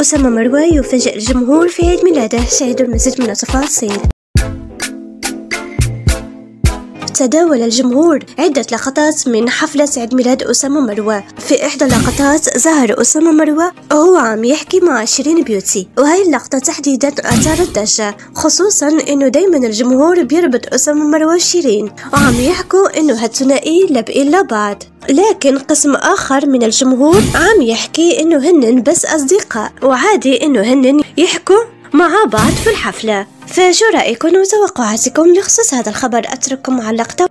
أسامة مروى يفاجئ الجمهور في عيد ميلاده. شاهدوا المزيد من التفاصيل. تداول الجمهور عدة لقطات من حفلة عيد ميلاد أسامة مروى. في إحدى اللقطات ظهر أسامة مروى وهو عم يحكي مع شيرين بيوتي، وهي اللقطة تحديدا أثارت ضجة، خصوصا إنه دايما الجمهور بيربط أسامة مروى وشيرين وعم يحكوا إنه هالثنائي لبق إلا بعض. لكن قسم آخر من الجمهور عم يحكي إنه هنن بس أصدقاء وعادي إنه هنن يحكوا مع بعض في الحفلة. فشو رأيكم وتوقعاتكم بخصوص هذا الخبر؟ أترككم معلقة.